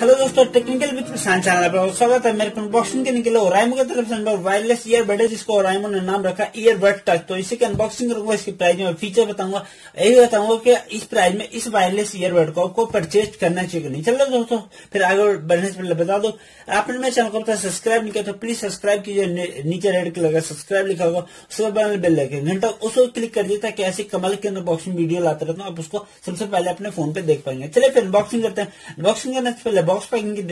Hello दोस्तों, technical with Prashant channel पर स्वागत है। मेरे पास बॉक्सिंग के निकले ओराइमो की तरफ से वायरलेस ईयरबड है, जिसको ओराइमो ने नाम रखा ईयरबड टच। तो इसी की अनबॉक्सिंग करूंगा, इसकी प्राइस में फीचर बताऊंगा, यही बताऊंगा कि इस प्राइस में इस वायरलेस ईयरबड को आपको परचेज करना चाहिए नहीं। चलो दोस्तों, फिर आगे बढ़ने से पहले बता दो, आपने मेरे चैनल को सब्सक्राइब नहीं किया तो प्लीज सब्सक्राइब कीजिए। नीचे रेड कलर का सब्सक्राइब लिखा होगा, उसके बाद बेल आइकन घंटा उसको क्लिक कर दिया ताकि ऐसी कमाल की अनबॉक्सिंग वीडियो लाते रहता हूँ, आप उसको सबसे पहले अपने फोन पे देख पाएंगे। चलिए फिर अनबॉक्सिंग करते हैं। अनबॉक्सिंग करने से पहले बॉक्स पैकिंग की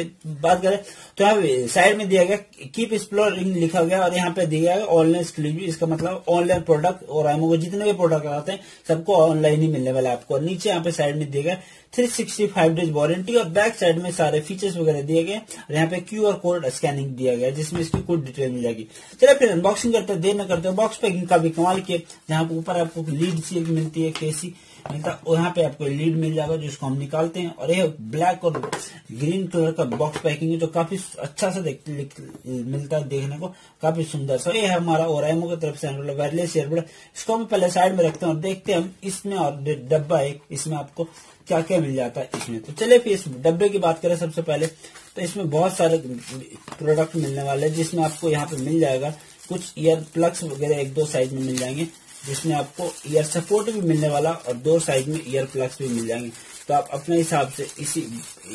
बात करें तो यहाँ साइड में दिया गया कीप एक्सप्लोरिंग लिखा गया और यहाँ पे दिया गया ऑनलाइन डिलीवरी। इसका मतलब ऑनलाइन प्रोडक्ट ओराइमो को जितने भी प्रोडक्ट आते हैं सबको ऑनलाइन ही मिलने वाला है आपको। नीचे यहाँ पे साइड में दिया गया 365 डेज वारंटी और बैक साइड में सारे फीचर्स वगैरह दिए गए और यहाँ पे QR कोड स्कैनिंग दिया गया जिसमें इसकी कुछ डिटेल मिल जाएगी। चलिए फिर अनबॉक्सिंग करते देर न करते। बॉक्स पैकिंग का भी कमाल किया, जहाँ ऊपर आपको लीड सील मिलती है, केसी मिलता है, यहाँ पे आपको लीड मिल जाएगा जिसको हम निकालते हैं। और यह ब्लैक और ग्रीन कलर का बॉक्स पैकिंग है, तो काफी अच्छा सा मिलता है देखने को, काफी सुंदर सा। ये है हमारा ओराइमो की तरफ से वायरलेस ईयरबड। इसको हम पहले साइड में रखते हैं और देखते हैं हम इसमें और डब्बा एक इसमें आपको क्या क्या मिल जाता है इसमें। तो चलिए फिर इस डब्बे की बात करें सबसे पहले, तो इसमें बहुत सारे प्रोडक्ट मिलने वाले हैं, जिसमें आपको यहाँ पे मिल जाएगा कुछ ईयर प्लग्स वगैरह एक दो साइज में मिल जाएंगे, जिसमें आपको ईयर सपोर्ट भी मिलने वाला और दो साइज में ईयर प्लग्स भी मिल जाएंगे। तो आप अपने हिसाब से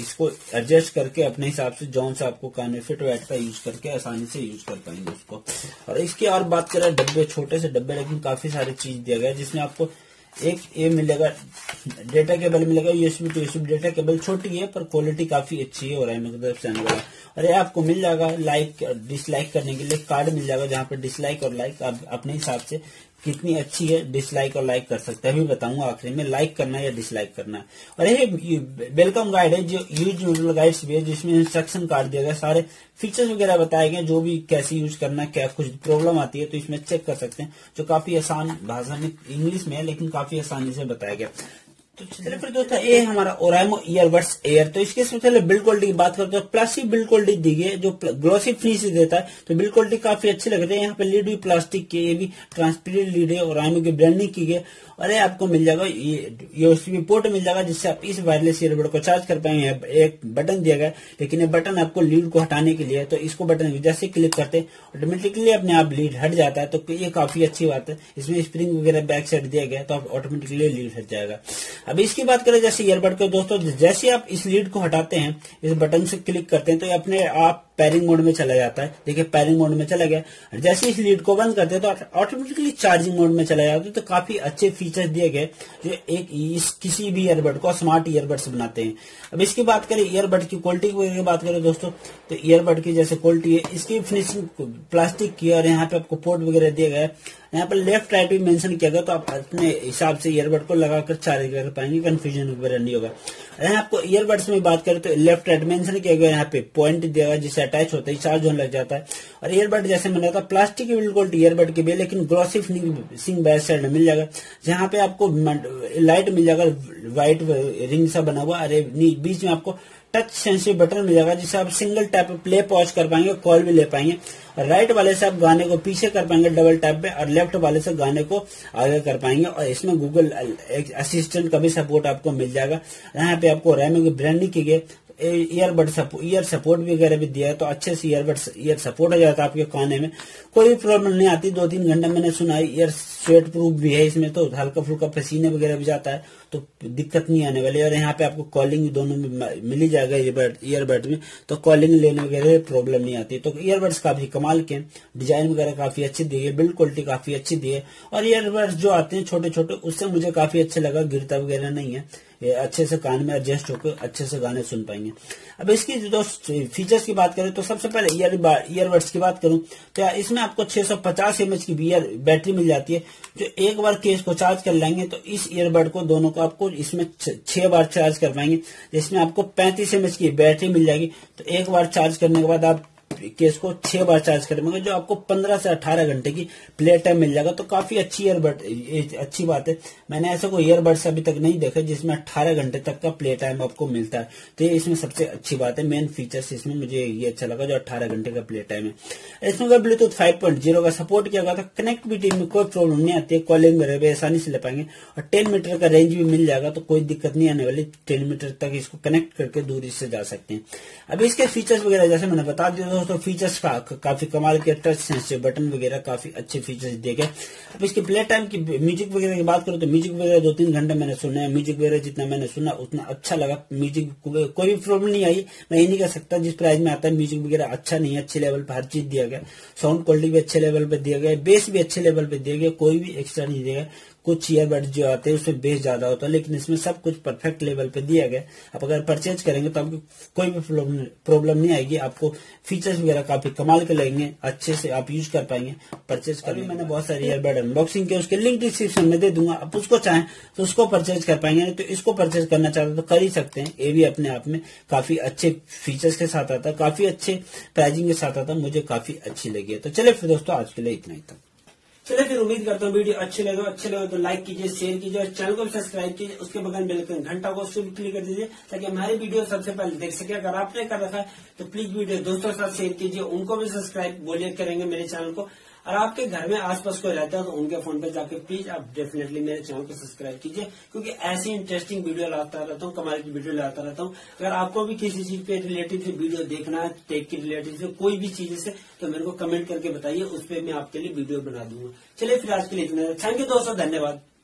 इसको एडजस्ट करके अपने हिसाब से जॉन से आपको कान में फिट बैठता है यूज करके आसानी से यूज कर पाएंगे उसको। और इसकी और बात करें डब्बे, छोटे से डब्बे लेकिन काफी सारी चीज दिया गया, जिसमें आपको एक ये मिलेगा डेटा केबल मिलेगा, USB to USB data cable. छोटी है पर क्वालिटी काफी अच्छी है ओराइमो की तरफ से आने वाला। और ये आपको मिल जाएगा लाइक डिसलाइक करने के लिए कार्ड मिल जाएगा, जहाँ पर डिसलाइक और लाइक आप अपने हिसाब से कितनी अच्छी है डिसलाइक और लाइक कर सकते हैं, अभी बताऊंगा आखिरी में लाइक करना है या डिसलाइक करना है। और ये वेलकम गाइड है जो यूज यूजर गाइड्स भी है, जिसमें इंस्ट्रक्शन कार्ड दिया गया, सारे फीचर्स वगैरह बताए गए, जो भी कैसे यूज करना है, क्या कुछ प्रॉब्लम आती है तो इसमें चेक कर सकते हैं, जो काफी आसान भाषा में इंग्लिश में है लेकिन काफी आसानी से बताया गया। तो चलिए फिर दोस्तों, ये हमारा ओराइमो ईयरबड्स एयर। तो इसके सबसे बिल्ड क्वालिटी की बात करते हैं। प्लास्टिक बिल्ड क्वालिटी दी गई है जो ग्लॉसी फिनिश देता है, तो बिल्ड क्वालिटी काफी अच्छी लग रही है। यहाँ पे लीड भी प्लास्टिक के, ये भी ट्रांसपेरेंट लीड है, ओराइमो की ब्रांडिंग की गई। और ये आपको मिल जाएगा USB पोर्ट मिल जाएगा, जिससे आप इस वायरलेस ईयरबड को चार्ज कर पाएंगे। एक बटन दिया गया, लेकिन ये बटन आपको लीड को हटाने के लिए, तो इसको बटन जैसे क्लिक करते हैं ऑटोमेटिकली अपने आप लीड हट जाता है, तो ये काफी अच्छी बात है। इसमें स्प्रिंग वगैरह बैक साइड दिया गया तो आप ऑटोमेटिकली लीड हट जाएगा। अब इसकी बात करें जैसे ईयरबड को दोस्तों, जैसे आप इस लीड को हटाते हैं, इस बटन से क्लिक करते हैं तो अपने आप पैरिंग मोड में चला जाता है। देखिए पैरिंग मोड में चला गया, और जैसे इस लीड को बंद करते हैं तो ऑटोमेटिकली चार्जिंग मोड में चला जाता है। तो काफी अच्छे फीचर दिए गए जो एक किसी भी ईयरबड को स्मार्ट ईयरबड्स बनाते हैं। अब इसकी बात करें ईयरबड की क्वालिटी की बात करें दोस्तों, तो ईयरबड की जैसे क्वालिटी है, इसकी फिनिशिंग प्लास्टिक की, और यहाँ पे आपको पोर्ट वगैरह दिया गया है। यहाँ पर लेफ्ट राइट भी मेंशन किया गया, तो आप अपने हिसाब से ईयरबड को लगाकर चार्ज कर पाएंगे, कंफ्यूजन वगैरह नहीं होगा। यहाँ आपको ईयरबड्स में बात करें तो लेफ्ट राइट मेंशन किया गया, यहाँ पे पॉइंट दिया गया जिससे अटैच होता है, चार्ज होने लग जाता है। और ईयरबड जैसे मैंने कहा प्लास्टिक की बिल्कुल ईयरबड के भी, लेकिन ग्लॉसी फिनिशिंग बैक साइड मिल जाएगा, जहाँ पे आपको लाइट मिल जाएगा, व्हाइट रिंग सा बना हुआ, अरे बीच में आपको टच सेंसिटिव बटन मिल जाएगा, जिससे आप सिंगल टैप पे प्ले पॉज कर पाएंगे, कॉल भी ले पाएंगे। और राइट वाले से आप गाने को पीछे कर पाएंगे डबल टैप पे, और लेफ्ट वाले से गाने को आगे कर पाएंगे। और इसमें गूगल असिस्टेंट का भी सपोर्ट आपको मिल जाएगा। यहाँ पे आपको ओराइमो की ब्रांडिंग की गई, ईयर सपोर्ट वगैरह भी दिया है, तो अच्छे से ईयर सपोर्ट हो जाता है आपके काने में, कोई प्रॉब्लम नहीं आती। 2-3 घंटे मैंने सुना है, ईयर स्वेट प्रूफ भी है इसमें, तो हल्का फुल्का पसीने वगैरह भी जाता है तो दिक्कत नहीं आने वाली। और यहाँ पे आपको कॉलिंग दोनों में मिल ही जाएगा ईयरबड में, तो कॉलिंग लेने वगैरह प्रॉब्लम नहीं आती। तो ईयरबड्स काफी कमाल के, डिजाइन वगैरह काफी अच्छी दी है, बिल्ड क्वालिटी काफी अच्छी दी है। और ईयरबड्स जो आते हैं छोटे छोटे, उससे मुझे काफी अच्छा लगा, गिरता वगैरह नहीं है, अच्छे से कान में एडजस्ट होकर अच्छे से गाने सुन पाएंगे। अब इसकी जो फीचर्स की बात करें तो सबसे पहले ईयरबड्स की बात करूं तो इसमें आपको 650 mAh की बैटरी मिल जाती है, जो एक बार केस को चार्ज कर लेंगे तो इस ईयरबड को दोनों को आपको इसमें 6 बार चार्ज कर पाएंगे, जिसमें आपको 35 mAh की बैटरी मिल जाएगी। तो एक बार चार्ज करने के बाद आप आप केस को 6 बार चार्ज करेंगे जो आपको 15 से 18 घंटे की प्ले टाइम मिल जाएगा। तो काफी अच्छी ईयरबड अच्छी बात है। मैंने ऐसा कोई ईयरबड्स अभी तक नहीं देखा जिसमें 18 घंटे तक का प्ले टाइम आपको मिलता है, तो ये इसमें सबसे अच्छी बात है। मेन फीचर्स इसमें मुझे ये अच्छा लगा जो 18 घंटे का प्ले टाइम है। इसमें अगर ब्लूटूथ 5.0 का सपोर्ट किया गया था, कनेक्टिविटी में कोई प्रॉब्लम नहीं आती है, कॉलिंग वगैरह आसानी से ले पाएंगे और 10 मीटर का रेंज भी मिल जाएगा, तो कोई दिक्कत नहीं आने वाली। 10 मीटर तक इसको कनेक्ट करके दूर इससे जा सकते हैं। अब इसके फीचर्स वगैरह जैसे मैंने बता दिया दोस्तों, फीचर्स काफी कमाल के, टच सेंसिटिव बटन वगैरह काफी अच्छे फीचर्स दिए गए। अब इसके प्ले टाइम की म्यूजिक वगैरह की बात करूं तो म्यूजिक वगैरह 2-3 घंटे मैंने सुना है। म्यूजिक वगैरह जितना मैंने सुना उतना अच्छा लगा, म्यूजिक कोई भी प्रॉब्लम नहीं आई। मैं ये नहीं कह सकता जिस प्राइस में आता है म्यूजिक वगैरह अच्छा नहीं है, अच्छे लेवल पर हर चीज दिया गया। साउंड क्वालिटी भी अच्छे लेवल पर दिया गया, बेस भी अच्छे लेवल पर दिया गया, कोई भी एक्स्ट्रा नहीं दिया गया। कुछ ईयरबड जो आते हैं उसमें बेस ज्यादा होता है, लेकिन इसमें सब कुछ परफेक्ट लेवल पे दिया गया। आप अगर परचेज करेंगे तो आपको कोई भी प्रॉब्लम नहीं आएगी। आपको फीचर्स वगैरह काफी कमाल के लगेंगे, अच्छे से आप यूज कर पाएंगे परचेज कर। मैंने बहुत सारे ईयरबड अनबॉक्सिंग किया, उसके लिंक डिस्क्रिप्शन में दे दूंगा, आप उसको चाहें तो उसको परचेज कर पाएंगे, तो इसको परचेज करना चाहते तो कर ही सकते हैं। ये भी अपने आप में काफी अच्छे फीचर्स के साथ आता है, काफी अच्छे प्राइसिंग के साथ आता, मुझे काफी अच्छी लगी है। तो चलिए फिर दोस्तों, आज के लिए इतना ही था। चलिए फिर, उम्मीद करता हूँ वीडियो अच्छे लगे तो लाइक कीजिए, शेयर कीजिए और चैनल को सब्सक्राइब कीजिए। उसके बगल बेल आइकन घंटा को सिर्फ क्लिक कर दीजिए ताकि हमारी वीडियो सबसे पहले देख सके। अगर आपने कर रखा है तो प्लीज वीडियो दोस्तों के साथ शेयर कीजिए, उनको भी सब्सक्राइब बोलिए करेंगे मेरे चैनल को। और आपके घर में आसपास कोई रहता है तो उनके फोन पर जाकर प्लीज आप डेफिनेटली मेरे चैनल को सब्सक्राइब कीजिए, क्योंकि ऐसी इंटरेस्टिंग वीडियो लाता रहता हूँ, कमाल की वीडियो लाता रहता हूँ। अगर आपको भी किसी चीज पे रिलेटेड से वीडियो देखना है, टेक के रिलेटेड से कोई भी चीज से, तो मेरे को कमेंट करके बताइए, उस पर मैं आपके लिए वीडियो बना दूंगा। चलिए फिर आज के लिए इतना, थैंक यू दोस्तों, धन्यवाद।